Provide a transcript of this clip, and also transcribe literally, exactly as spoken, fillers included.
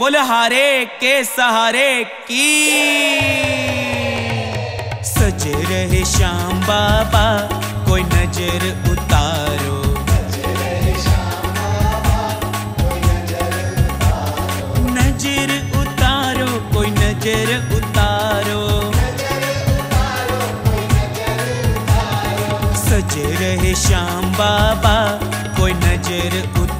बोले हारे के सहारे की। सजे रहे श्याम बाबा कोई नजर उतारो, सजे रहे श्याम बाबा कोई नजर उतारो, नजर उतारो कोई नजर उतारो, नजर उतारो कोई नजर उतारो। सजे रहे श्याम बाबा कोई नजर उतारो।